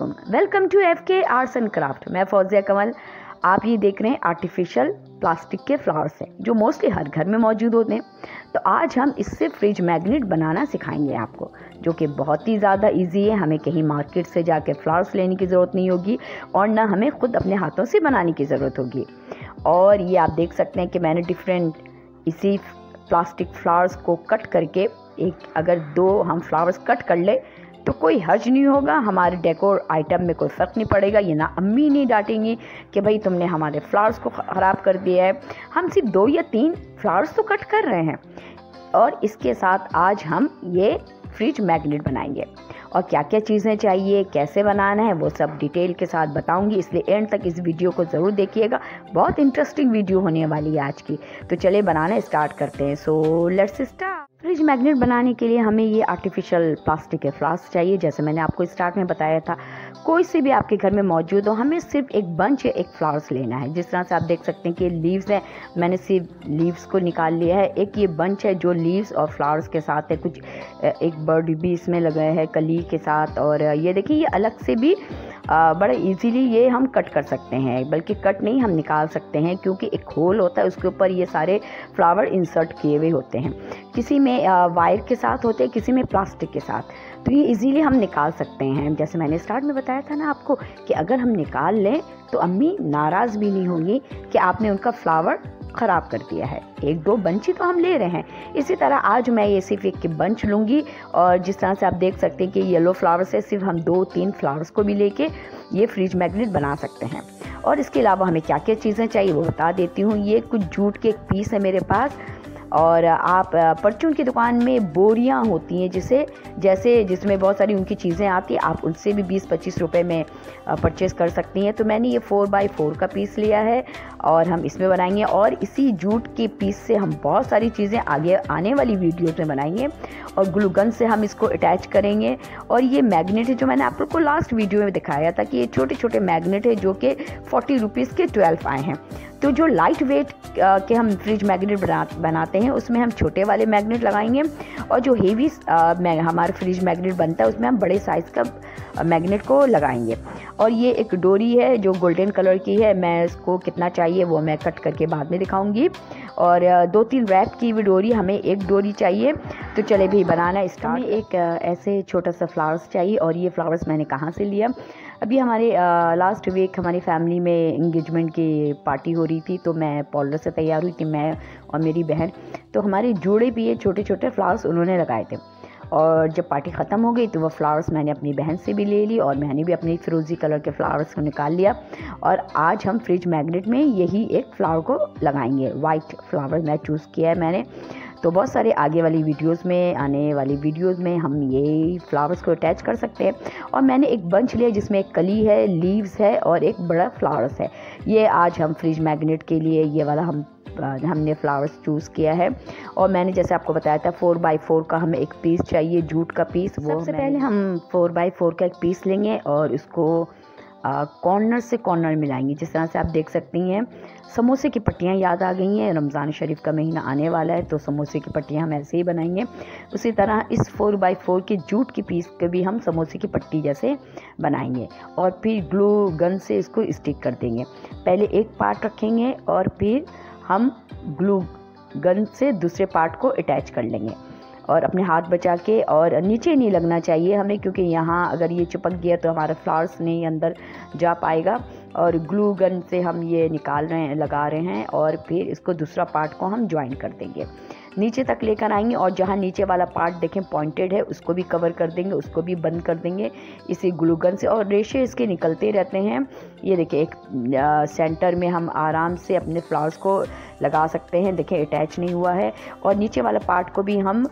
वालेकुम, welcome to FK arts and craft. मैं फौजिया कमल। आप ये देख रहे हैं आर्टिफिशियल प्लास्टिक के फ्लावर्स हैं जो मोस्टली हर घर में मौजूद होते हैं। तो आज हम इससे फ्रिज मैग्नेट बनाना सिखाएंगे आपको, जो कि बहुत ही ज़्यादा इजी है। हमें कहीं मार्केट से जाके फ्लावर्स लेने की ज़रूरत नहीं होगी और ना हमें खुद अपने हाथों से बनाने की ज़रूरत होगी। और ये आप देख सकते हैं कि मैंने डिफरेंट इसी प्लास्टिक फ्लावर्स को कट करके एक अगर दो हम फ्लावर्स कट कर ले तो कोई हर्ज नहीं होगा, हमारे डेकोर आइटम में कोई फ़र्क नहीं पड़ेगा। ये ना अम्मी नहीं डांटेंगी कि भाई तुमने हमारे फ्लावर्स को ख़राब कर दिया है। हम सिर्फ 2 या 3 फ्लावर्स तो कट कर रहे हैं और इसके साथ आज हम ये फ्रिज मैग्नेट बनाएंगे। और क्या क्या चीज़ें चाहिए, कैसे बनाना है, वो सब डिटेल के साथ बताऊंगी, इसलिए एंड तक इस वीडियो को ज़रूर देखिएगा। बहुत इंटरेस्टिंग वीडियो होने वाली है आज की। तो चलिए बनाना स्टार्ट करते हैं। So let's start. Fridge magnet बनाने के लिए हमें ये आर्टिफिशियल प्लास्टिक के फ्लावर्स चाहिए। जैसे मैंने आपको स्टार्ट में बताया था, कोई से भी आपके घर में मौजूद हो, हमें सिर्फ एक बंच या एक फ्लावर्स लेना है। जिस तरह से आप देख सकते हैं कि लीव्स हैं, मैंने सिर्फ लीव्स को निकाल लिया है। एक ये बंच है जो लीव्स और फ्लावर्स के साथ है। कुछ एक बर्ड भी इसमें लगा है कली के साथ। और ये देखिए, ये अलग से भी बड़ा इजीली ये हम कट कर सकते हैं, बल्कि कट नहीं हम निकाल सकते हैं, क्योंकि एक होल होता है उसके ऊपर ये सारे फ्लावर इंसर्ट किए हुए होते हैं। किसी में वायर के साथ होते हैं, किसी में प्लास्टिक के साथ। तो ये इजीली हम निकाल सकते हैं। जैसे मैंने स्टार्ट में बताया था ना आपको कि अगर हम निकाल लें तो अम्मी नाराज़ भी नहीं होंगी कि आपने उनका फ्लावर ख़राब कर दिया है। 1-2 बंची तो हम ले रहे हैं। इसी तरह आज मैं ये सिर्फ एक बंच लूँगी। और जिस तरह से आप देख सकते हैं कि येलो फ्लावर्स है, सिर्फ हम 2-3 फ्लावर्स को भी लेके ये फ्रिज मैग्नेट बना सकते हैं। और इसके अलावा हमें क्या क्या चीज़ें चाहिए वो बता देती हूँ। ये कुछ जूट के एक पीस है मेरे पास। और आप परचून की दुकान में बोरियां होती हैं जिसमें बहुत सारी उनकी चीज़ें आती हैं, आप उनसे भी 20-25 रुपए में परचेस कर सकती हैं। तो मैंने ये 4x4 का पीस लिया है और हम इसमें बनाएंगे। और इसी जूट के पीस से हम बहुत सारी चीज़ें आगे आने वाली वीडियोज़ में बनाएंगे। और ग्लू गन से हम इसको अटैच करेंगे। और ये मैग्नेट है जो मैंने आप लोग को लास्ट वीडियो में दिखाया था कि ये छोटे छोटे मैग्नेट है जो कि 40 रुपीज़ के 12 आए हैं। तो जो लाइट वेट के हम फ्रिज मैग्नेट बनाते हैं उसमें हम छोटे वाले मैग्नेट लगाएंगे। और जो हेवी हमारा फ्रिज मैग्नेट बनता है उसमें हम बड़े साइज़ का मैग्नेट को लगाएंगे। और ये एक डोरी है जो गोल्डन कलर की है। मैं इसको कितना चाहिए वो मैं कट करके बाद में दिखाऊंगी। और 2-3 रैप की भी डोरी, हमें एक डोरी चाहिए। तो चले भी बनाना स्टार्ट। हमें एक ऐसे छोटा सा फ्लावर्स चाहिए। और ये फ्लावर्स मैंने कहाँ से लिया, अभी हमारे लास्ट वीक हमारी फैमिली में इंगेजमेंट की पार्टी हो रही थी, तो मैं पार्लर से तैयार हुई थी, मैं और मेरी बहन। तो हमारे जोड़े भी ये छोटे छोटे फ्लावर्स उन्होंने लगाए थे। और जब पार्टी ख़त्म हो गई तो वह फ्लावर्स मैंने अपनी बहन से भी ले ली और मैंने भी अपने फिरोजी कलर के फ्लावर्स को निकाल लिया। और आज हम फ्रिज मैग्नेट में यही एक फ्लावर को लगाएंगे। वाइट फ्लावर मैं चूज़ किया है मैंने। तो बहुत सारे आगे वाली वीडियोस में आने वाली वीडियोस में हम ये फ्लावर्स को अटैच कर सकते हैं। और मैंने एक बंच लिया जिसमें एक कली है, लीव्स है और एक बड़ा फ्लावर्स है। ये आज हम फ्रिज मैग्नेट के लिए ये वाला हमने फ्लावर्स चूज़ किया है। और मैंने जैसे आपको बताया था 4x4 का हमें एक पीस चाहिए, जूट का पीस। वो सबसे पहले हम 4x4 का एक पीस लेंगे और उसको कॉर्नर से कॉर्नर मिलाएंगे। जिस तरह से आप देख सकती हैं, समोसे की पट्टियाँ याद आ गई हैं। रमज़ान शरीफ का महीना आने वाला है तो समोसे की पट्टियाँ हम ऐसे ही बनाएंगे। उसी तरह इस 4x4 के जूट की पीस को भी हम समोसे की पट्टी जैसे बनाएंगे। और फिर ग्लू गन से इसको स्टिक कर देंगे। पहले एक पार्ट रखेंगे और फिर हम ग्लू गन से दूसरे पार्ट को अटैच कर लेंगे। और अपने हाथ बचा के, और नीचे नहीं लगना चाहिए हमें, क्योंकि यहाँ अगर ये चिपक गया तो हमारा फ्लावर्स नहीं अंदर जा पाएगा। और ग्लू गन से हम ये लगा रहे हैं और फिर इसको दूसरा पार्ट को हम ज्वाइन कर देंगे। नीचे तक लेकर आएंगे और जहाँ नीचे वाला पार्ट देखें पॉइंटेड है उसको भी कवर कर देंगे, उसको भी बंद कर देंगे इसी ग्लू गन से। और रेशे इसके निकलते रहते हैं। ये देखिए, एक सेंटर में हम आराम से अपने फ्लावर्स को लगा सकते हैं। देखें अटैच नहीं हुआ है। और नीचे वाला पार्ट को भी हम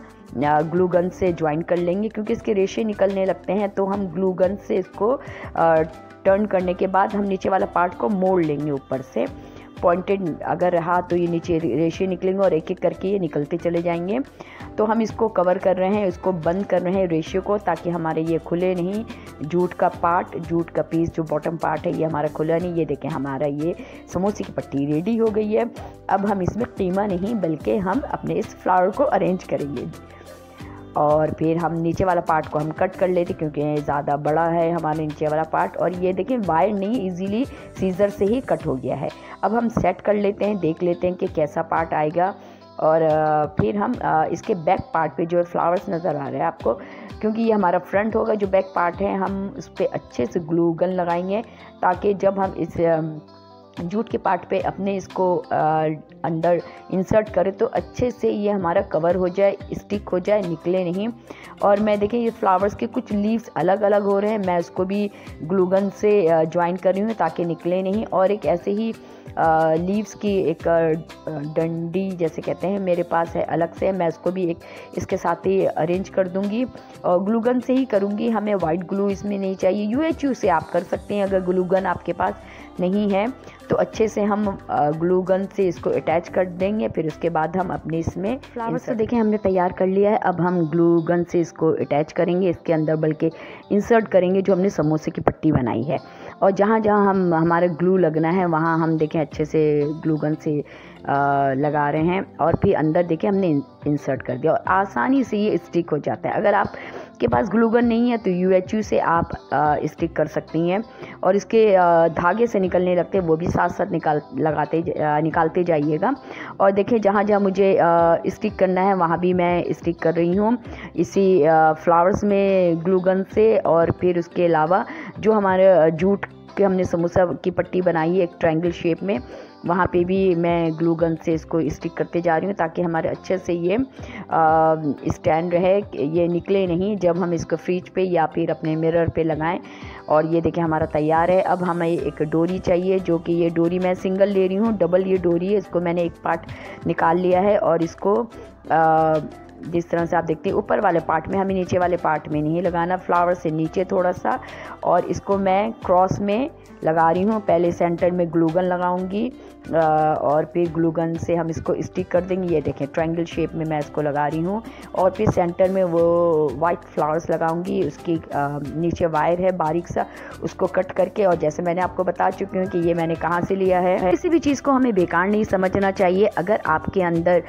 ग्लू गन से ज्वाइन कर लेंगे, क्योंकि इसके रेशे निकलने लगते हैं। तो हम ग्लू गन से इसको टर्न करने के बाद हम नीचे वाला पार्ट को मोड़ लेंगे ऊपर से। पॉइंटेड अगर रहा तो ये नीचे रेशे निकलेंगे और एक एक करके ये निकलते चले जाएंगे। तो हम इसको कवर कर रहे हैं, इसको बंद कर रहे हैं रेशे को, ताकि हमारे ये खुले नहीं। जूट का पीस जो बॉटम पार्ट है ये हमारा खुला नहीं। ये देखें, हमारा ये समोसे की पट्टी रेडी हो गई है। अब हम इसमें कीमा नहीं बल्कि हम अपने इस फ्लावर को अरेंज करेंगे। और फिर हम नीचे वाला पार्ट को हम कट कर लेते क्योंकि ये ज़्यादा बड़ा है हमारे नीचे वाला पार्ट। और ये देखिए वायर नहीं, इजीली सीजर से ही कट हो गया है। अब हम सेट कर लेते हैं, देख लेते हैं कि कैसा पार्ट आएगा। और फिर हम इसके बैक पार्ट पे जो फ्लावर्स नज़र आ रहे हैं आपको, क्योंकि ये हमारा फ्रंट होगा, जो बैक पार्ट है हम उस पर अच्छे से ग्लू गन लगाएंगे ताकि जब हम इस जूट के पार्ट पे अपने इसको अंदर इंसर्ट करें तो अच्छे से ये हमारा कवर हो जाए, स्टिक हो जाए, निकले नहीं। और मैं देखें ये फ्लावर्स के कुछ लीव्स अलग अलग हो रहे हैं, मैं उसको भी ग्लूगन से ज्वाइन कर रही हूँ ताकि निकले नहीं। और एक ऐसे ही लीव्स की एक डंडी जैसे कहते हैं मेरे पास है अलग से, मैं उसको भी एक इसके साथ ही अरेंज कर दूँगी और ग्लूगन से ही करूँगी, हमें वाइट ग्लू इसमें नहीं चाहिए। UHU से आप कर सकते हैं अगर ग्लूगन आपके पास नहीं है तो अच्छे से हम ग्लू गन से इसको अटैच कर देंगे। फिर उसके बाद हम अपने इसमें फ्लावर्स तो देखें हमने तैयार कर लिया है, अब हम ग्लू गन से इसको अटैच करेंगे इसके अंदर, बल्कि इंसर्ट करेंगे जो हमने समोसे की पट्टी बनाई है। और जहाँ जहाँ हम हमारा ग्लू लगना है वहाँ हम देखें अच्छे से ग्लू गन से लगा रहे हैं और फिर अंदर देखें हमने इंसर्ट कर दिया और आसानी से ये स्टिक हो जाता है। अगर आप के पास ग्लूगन नहीं है तो UHU से आप स्टिक कर सकती हैं। और इसके धागे से निकलने लगते हैं, वो भी साथ साथ निकालते जाइएगा। और देखिए जहाँ जहाँ मुझे स्टिक करना है वहाँ भी मैं स्टिक कर रही हूँ इसी फ्लावर्स में ग्लूगन से। और फिर उसके अलावा जो हमारे जूट के हमने समोसा की पट्टी बनाई है एक ट्रायंगल शेप में, वहाँ पे भी मैं ग्लू गन से इसको स्टिक करते जा रही हूँ ताकि हमारे अच्छे से ये स्टैंड रहे, ये निकले नहीं जब हम इसको फ्रिज पे या फिर अपने मिरर पे लगाएं। और ये देखिए हमारा तैयार है। अब हमें एक डोरी चाहिए, जो कि ये डोरी मैं सिंगल ले रही हूँ, डबल ये डोरी है, इसको मैंने एक पार्ट निकाल लिया है। और इसको जिस तरह से आप देखते हैं ऊपर वाले पार्ट में, हमें नीचे वाले पार्ट में नहीं लगाना, फ्लावर से नीचे थोड़ा सा। और इसको मैं क्रॉस में लगा रही हूँ, पहले सेंटर में ग्लूगन लगाऊंगी और फिर ग्लूगन से हम इसको स्टिक कर देंगे। ये देखें ट्रायंगल शेप में मैं इसको लगा रही हूँ और फिर सेंटर में वो वाइट फ्लावर्स लगाऊंगी। उसकी नीचे वायर है बारीक सा, उसको कट करके, और जैसे मैंने आपको बता चुकी हूँ कि ये मैंने कहाँ से लिया है। किसी भी चीज़ को हमें बेकार नहीं समझना चाहिए। अगर आपके अंदर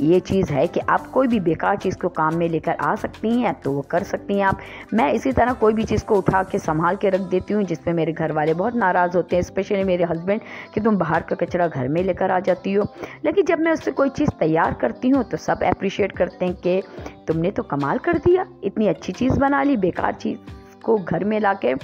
ये चीज़ है कि आप कोई भी बेकार चीज़ को काम में लेकर आ सकती हैं तो वो कर सकती हैं आप। मैं इसी तरह कोई भी चीज़ को उठा के संभाल के रख देती हूँ, जिसमें मेरे घर वाले बहुत नाराज़ होते हैं, स्पेशली मेरे हस्बैंड कि तुम बाहर का कचरा घर में लेकर आ जाती हो। लेकिन जब मैं उससे कोई चीज़ तैयार करती हूँ तो सब एप्रिशिएट करते हैं कि तुमने तो कमाल कर दिया, इतनी अच्छी चीज़ बना ली बेकार चीज़ को घर में ला के।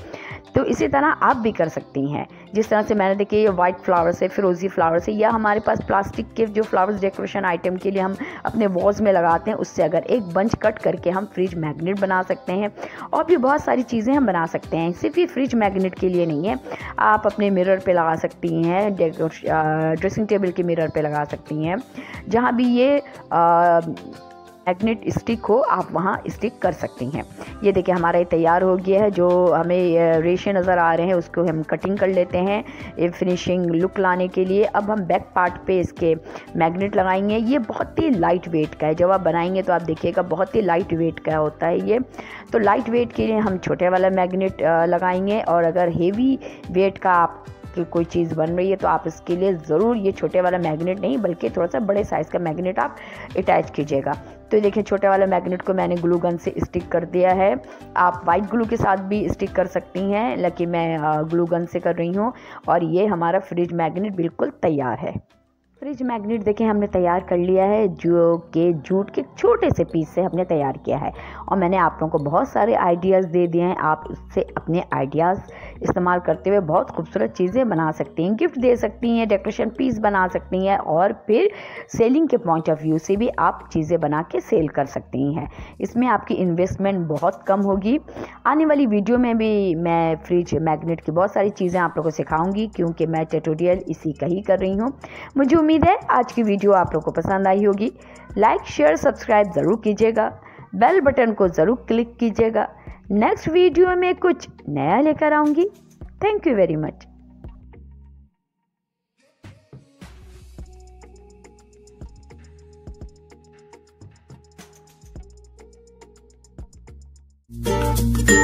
तो इसी तरह आप भी कर सकती हैं, जिस तरह से मैंने देखिए ये वाइट फ्लावर्स है, फिरोजी फ्लावर्स है, या हमारे पास प्लास्टिक के जो फ्लावर्स डेकोरेशन आइटम के लिए हम अपने वॉल्स में लगाते हैं, उससे अगर एक बंच कट करके हम फ्रिज मैग्नेट बना सकते हैं। और भी बहुत सारी चीज़ें हम बना सकते हैं, सिर्फ ये फ्रिज मैग्नेट के लिए नहीं है। आप अपने मिरर पर लगा सकती हैं, ड्रेसिंग टेबल के मिरर पर लगा सकती हैं, जहाँ भी ये मैग्नेट स्टिक हो आप वहाँ स्टिक कर सकती हैं। ये देखिए हमारा ये तैयार हो गया है। जो हमें रेशे नज़र आ रहे हैं उसको हम कटिंग कर लेते हैं ये फिनिशिंग लुक लाने के लिए। अब हम बैक पार्ट पे इसके मैग्नेट लगाएंगे। ये बहुत ही लाइट वेट का है, जब आप बनाएंगे तो आप देखिएगा बहुत ही लाइट वेट का होता है ये। तो लाइट वेट के लिए हम छोटे वाला मैग्नेट लगाएंगे, और अगर हेवी वेट का आप कि कोई चीज़ बन रही है तो आप इसके लिए ज़रूर ये छोटे वाला मैग्नेट नहीं बल्कि थोड़ा सा बड़े साइज़ का मैग्नेट आप अटैच कीजिएगा। तो देखिए छोटे वाला मैग्नेट को मैंने ग्लू गन से स्टिक कर दिया है। आप वाइट ग्लू के साथ भी स्टिक कर सकती हैं, लेकिन मैं ग्लू गन से कर रही हूँ। और ये हमारा फ्रिज मैग्नेट बिल्कुल तैयार है। फ्रिज मैग्नेट देखें हमने तैयार कर लिया है, जो कि जूट के छोटे से पीस से हमने तैयार किया है। और मैंने आप लोगों को बहुत सारे आइडियाज़ दे दिए हैं, आप उससे अपने आइडियाज़ इस्तेमाल करते हुए बहुत खूबसूरत चीज़ें बना सकती हैं, गिफ्ट दे सकती हैं, डेकोरेशन पीस बना सकती हैं, और फिर सेलिंग के पॉइंट ऑफ व्यू से भी आप चीज़ें बना के सेल कर सकती हैं। इसमें आपकी इन्वेस्टमेंट बहुत कम होगी। आने वाली वीडियो में भी मैं फ्रिज मैग्नेट की बहुत सारी चीज़ें आप लोगों को सिखाऊँगी, क्योंकि मैं ट्यूटोरियल इसी का ही कर रही हूँ। मुझे उम्मीद है आज की वीडियो आप लोगों को पसंद आई होगी। लाइक, शेयर, सब्सक्राइब ज़रूर कीजिएगा, बेल बटन को ज़रूर क्लिक कीजिएगा। नेक्स्ट वीडियो में कुछ नया लेकर आऊँगी। Thank you very much.